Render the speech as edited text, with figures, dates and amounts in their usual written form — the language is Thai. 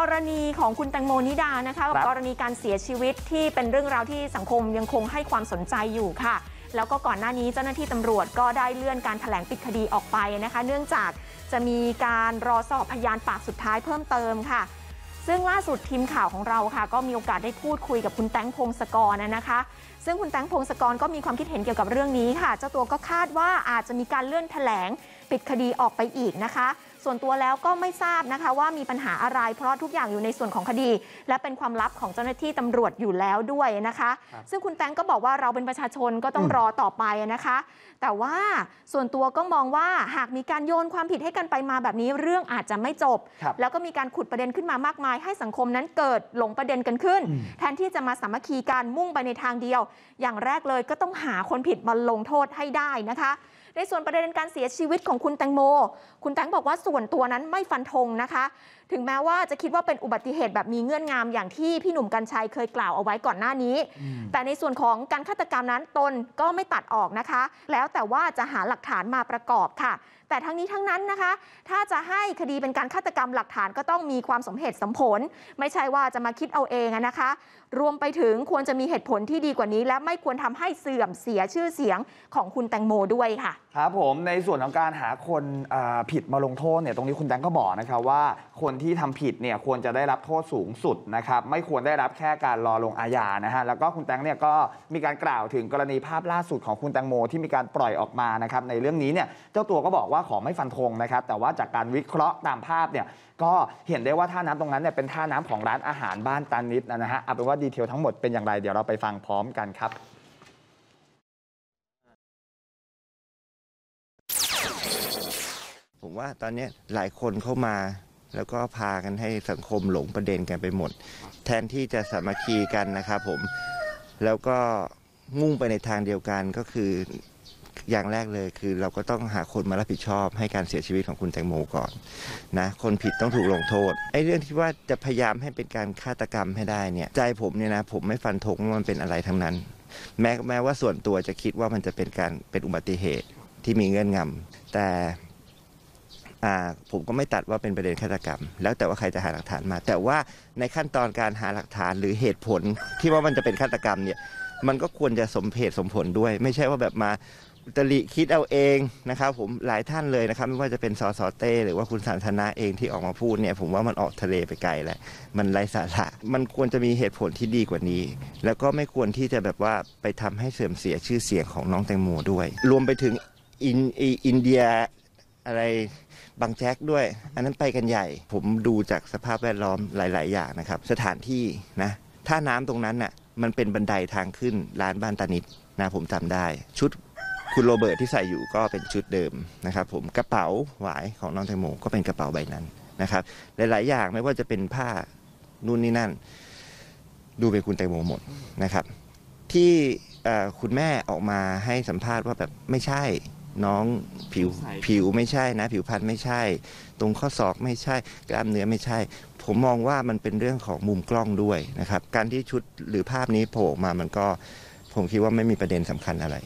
กรณีของคุณแตงโมนิดานะคะกับกรณีการเสียชีวิตที่เป็นเรื่องราวที่สังคมยังคงให้ความสนใจอยู่ค่ะแล้วก็ก่อนหน้านี้เจ้าหน้าที่ตำรวจก็ได้เลื่อนการแถลงปิดคดีออกไปนะคะเนื่องจากจะมีการรอสอบพยานปากสุดท้ายเพิ่มเติมค่ะซึ่งล่าสุดทีมข่าวของเราค่ะก็มีโอกาสได้พูดคุยกับคุณแตงพงศกรนะคะซึ่งคุณแตงพงศกรก็มีความคิดเห็นเกี่ยวกับเรื่องนี้ค่ะเจ้าตัวก็คาดว่าอาจจะมีการเลื่อนแถลงปิดคดีออกไปอีกนะคะส่วนตัวแล้วก็ไม่ทราบนะคะว่ามีปัญหาอะไรเพราะทุกอย่างอยู่ในส่วนของคดีและเป็นความลับของเจ้าหน้าที่ตำรวจอยู่แล้วด้วยนะคะซึ่งคุณแตงก็บอกว่าเราเป็นประชาชนก็ต้องรอต่อไปนะคะแต่ว่าส่วนตัวก็มองว่าหากมีการโยนความผิดให้กันไปมาแบบนี้เรื่องอาจจะไม่จบแล้วก็มีการขุดประเด็นขึ้นมามากมายให้สังคมนั้นเกิดหลงประเด็นกันขึ้นแทนที่จะมาสามัคคีกันมุ่งไปในทางเดียวอย่างแรกเลยก็ต้องหาคนผิดมาลงโทษให้ได้นะคะในส่วนประเด็นการเสียชีวิตของคุณแตงโมคุณแตงบอกว่าส่วนตัวนั้นไม่ฟันธงนะคะถึงแม้ว่าจะคิดว่าเป็นอุบัติเหตุแบบมีเงื่อนงำอย่างที่พี่หนุ่มกัญชัยเคยกล่าวเอาไว้ก่อนหน้านี้แต่ในส่วนของการฆาตกรรมนั้นตนก็ไม่ตัดออกนะคะแล้วแต่ว่าจะหาหลักฐานมาประกอบค่ะแต่ทั้งนี้ทั้งนั้นนะคะถ้าจะให้คดีเป็นการฆาตกรรมหลักฐานก็ต้องมีความสมเหตุสมผลไม่ใช่ว่าจะมาคิดเอาเองนะคะรวมไปถึงควรจะมีเหตุผลที่ดีกว่านี้และไม่ควรทำให้เสื่อมเสียชื่อเสียงของคุณแตงโมด้วยค่ะครับผมในส่วนของการหาคนผิดมาลงโทษเนี่ยตรงนี้คุณแตงก็บอกนะครับว่าคนที่ทำผิดเนี่ยควรจะได้รับโทษสูงสุดนะครับไม่ควรได้รับแค่การรอลงอาญานะฮะแล้วก็คุณแตงเนี่ยก็มีการกล่าวถึงกรณีภาพล่าสุดของคุณแตงโมที่มีการปล่อยออกมานะครับในเรื่องนี้เนี่ยเจ้าตัวก็บอกว่าขอไม่ฟันธงนะครับแต่ว่าจากการวิเคราะห์ตามภาพเนี่ยก็เห็นได้ว่าท่าน้ำตรงนั้นเนี่ยเป็นท่าน้ำของร้านอาหารบ้านตานิดนะฮะเอาเป็นว่าดีเทลทั้งหมดเป็นอย่างไรเดี๋ยวเราไปฟังพร้อมกันครับผมว่าตอนนี้หลายคนเข้ามาแล้วก็พากันให้สังคมหลงประเด็นกันไปหมดแทนที่จะสามัคคีกันนะครับผมแล้วก็มุ่งไปในทางเดียวกันก็คืออย่างแรกเลยคือเราก็ต้องหาคนมารับผิดชอบให้การเสียชีวิตของคุณแตงโมก่อนนะคนผิดต้องถูกลงโทษไอ้เรื่องที่ว่าจะพยายามให้เป็นการฆาตกรรมให้ได้เนี่ยใจผมเนี่ยนะผมไม่ฟันธงว่ามันเป็นอะไรทั้งนั้นแม้ว่าส่วนตัวจะคิดว่ามันจะเป็นการเป็นอุบัติเหตุที่มีเงื่อนงำแต่ผมก็ไม่ตัดว่าเป็นประเด็นฆาตกรรมแล้วแต่ว่าใครจะหาหลักฐานมาแต่ว่าในขั้นตอนการหาหลักฐานหรือเหตุผลที่ว่ามันจะเป็นฆาตกรรมเนี่ยมันก็ควรจะสมเหตุสมผลด้วยไม่ใช่ว่าแบบมาอุตริคิดเอาเองนะครับผมหลายท่านเลยนะครับไม่ว่าจะเป็นสสเต้หรือว่าคุณสันทนาเองที่ออกมาพูดเนี่ยผมว่ามันออกทะเลไปไกลแล้วมันไร้สาระมันควรจะมีเหตุผลที่ดีกว่านี้แล้วก็ไม่ควรที่จะแบบว่าไปทำให้เสื่อมเสียชื่อเสียงของน้องแตงโมด้วยรวมไปถึงอินเดียอะไรบางแจ็คด้วยอันนั้นไปกันใหญ่ผมดูจากสภาพแวดล้อมหลายๆอย่างนะครับสถานที่นะท่าน้ำตรงนั้นน่ะมันเป็นบันไดทางขึ้นร้านบ้านตานิดนะผมจำได้ชุดคุณโรเบิร์ตที่ใส่อยู่ก็เป็นชุดเดิมนะครับผมกระเป๋าหวายของน้องแตงโมก็เป็นกระเป๋าใบนั้นนะครับหลายๆอย่างไม่ว่าจะเป็นผ้านู่นนี่นั่นดูเป็นคุณแตงโมหมดนะครับที่คุณแม่ออกมาให้สัมภาษณ์ว่าแบบไม่ใช่น้องผิวไม่ใช่นะผิวพรรณไม่ใช่ตรงข้อศอกไม่ใช่กล้ามเนื้อไม่ใช่ผมมองว่ามันเป็นเรื่องของมุมกล้องด้วยนะครับการที่ชุดหรือภาพนี้โผล่ออกมามันก็ผมคิดว่าไม่มีประเด็นสำคัญอะไร